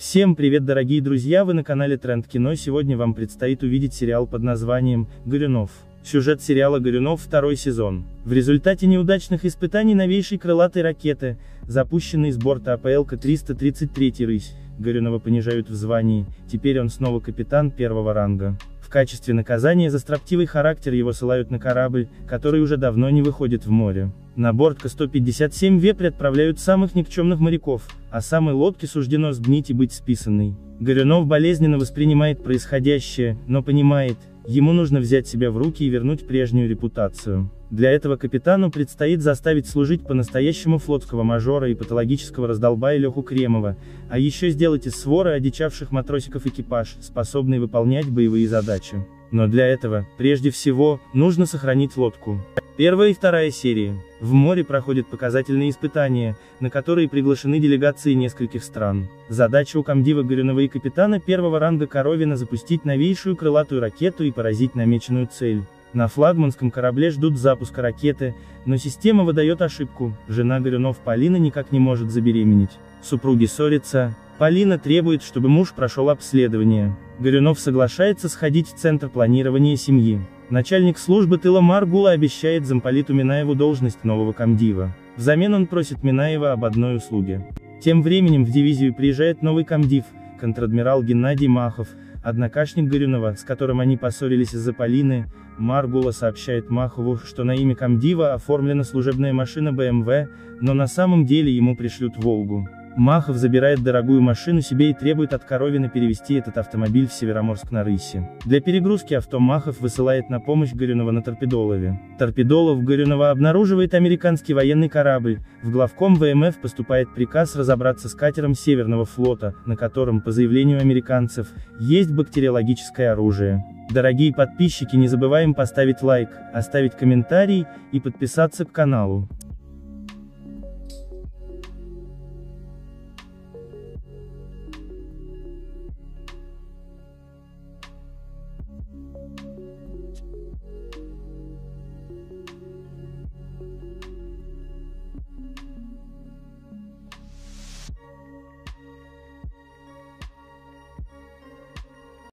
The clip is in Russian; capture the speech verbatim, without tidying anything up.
Всем привет, дорогие друзья, вы на канале Тренд Кино. Сегодня вам предстоит увидеть сериал под названием «Горюнов». Сюжет сериала «Горюнов» второй сезон. В результате неудачных испытаний новейшей крылатой ракеты, запущенной с борта А П Л К триста тридцать три «Рысь», Горюнова понижают в звании, теперь он снова капитан первого ранга. В качестве наказания за строптивый характер его ссылают на корабль, который уже давно не выходит в море. На борт К сто пятьдесят семь «Вепри» отправляют самых никчемных моряков, а самой лодке суждено сгнить и быть списанной. Горюнов болезненно воспринимает происходящее, но понимает, ему нужно взять себя в руки и вернуть прежнюю репутацию. Для этого капитану предстоит заставить служить по-настоящему флотского мажора и патологического раздолбая Леху Кремова, а еще сделать из своры одичавших матросиков экипаж, способный выполнять боевые задачи. Но для этого, прежде всего, нужно сохранить лодку. Первая и вторая серии. В море проходят показательные испытания, на которые приглашены делегации нескольких стран. Задача у комдива Горюнова и капитана первого ранга Коровина запустить новейшую крылатую ракету и поразить намеченную цель. На флагманском корабле ждут запуска ракеты, но система выдает ошибку, жена Горюнов Полина никак не может забеременеть. Супруги ссорятся, Полина требует, чтобы муж прошел обследование. Горюнов соглашается сходить в центр планирования семьи. Начальник службы тыла Маргула обещает замполиту Минаеву должность нового комдива. Взамен он просит Минаева об одной услуге. Тем временем в дивизию приезжает новый комдив, контр-адмирал Геннадий Махов, однокашник Горюнова, с которым они поссорились из-за Полины. Маргула сообщает Махову, что на имя комдива оформлена служебная машина Б М В, но на самом деле ему пришлют «Волгу». Махов забирает дорогую машину себе и требует от Коровина перевести этот автомобиль в Североморск на Рыси. Для перегрузки авто Махов высылает на помощь Горюнова на Торпедолове. Торпедолов Горюнова обнаруживает американский военный корабль, в главком В М Ф поступает приказ разобраться с катером Северного флота, на котором, по заявлению американцев, есть бактериологическое оружие. Дорогие подписчики, не забываем поставить лайк, оставить комментарий и подписаться к каналу.